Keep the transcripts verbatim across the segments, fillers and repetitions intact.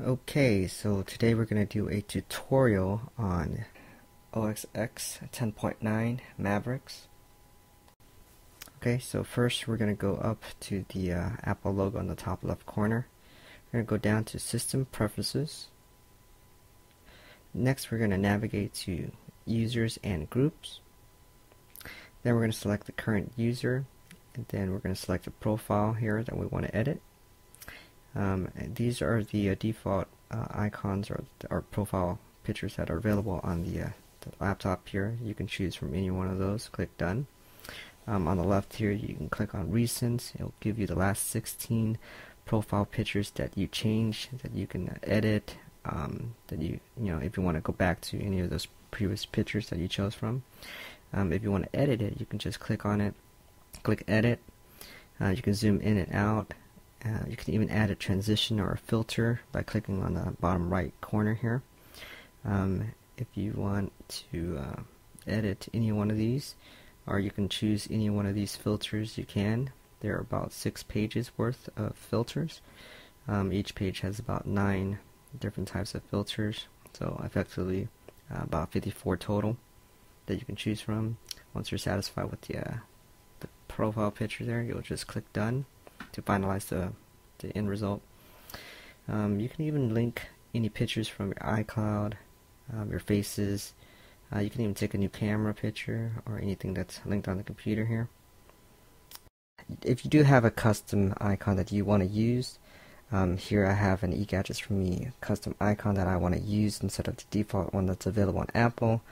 Okay, so today we're going to do a tutorial on O S X ten point nine Mavericks. Okay, so first we're going to go up to the uh, Apple logo on the top left corner. We're going to go down to System Preferences. Next we're going to navigate to Users and Groups. Then we're going to select the current user, and then we're going to select the profile here that we want to edit. Um, these are the uh, default uh, icons or, or profile pictures that are available on the, uh, the laptop here. You can choose from any one of those. Click Done. Um, on the left here you can click on Recent. It will give you the last sixteen profile pictures that you change, that you can edit, um, that you, you know, if you want to go back to any of those previous pictures that you chose from. Um, if you want to edit it, you can just click on it, click Edit. Uh, you can zoom in and out. Uh, you can even add a transition or a filter by clicking on the bottom right corner here. Um, if you want to uh, edit any one of these, or you can choose any one of these filters, you can. There are about six pages worth of filters. Um, each page has about nine different types of filters, so effectively uh, about fifty-four total that you can choose from. Once you're satisfied with the, uh, the profile picture there, you'll just click Done to finalize the, the end result. Um, you can even link any pictures from your iCloud, um, your faces. Uh, you can even take a new camera picture or anything that's linked on the computer here. If you do have a custom icon that you want to use, um, here I have an eGadgets four me custom icon that I want to use instead of the default one that's available on Apple.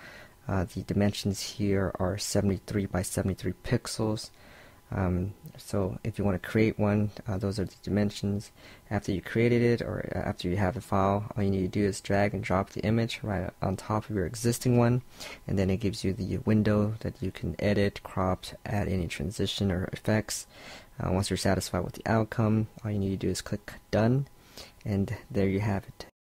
Uh, the dimensions here are seventy-three by seventy-three pixels. Um, so if you want to create one, uh, those are the dimensions. After you created it, or after you have the file, all you need to do is drag and drop the image right on top of your existing one, and then it gives you the window that you can edit, crop, add any transition or effects. Uh, once you're satisfied with the outcome, all you need to do is click Done, and there you have it.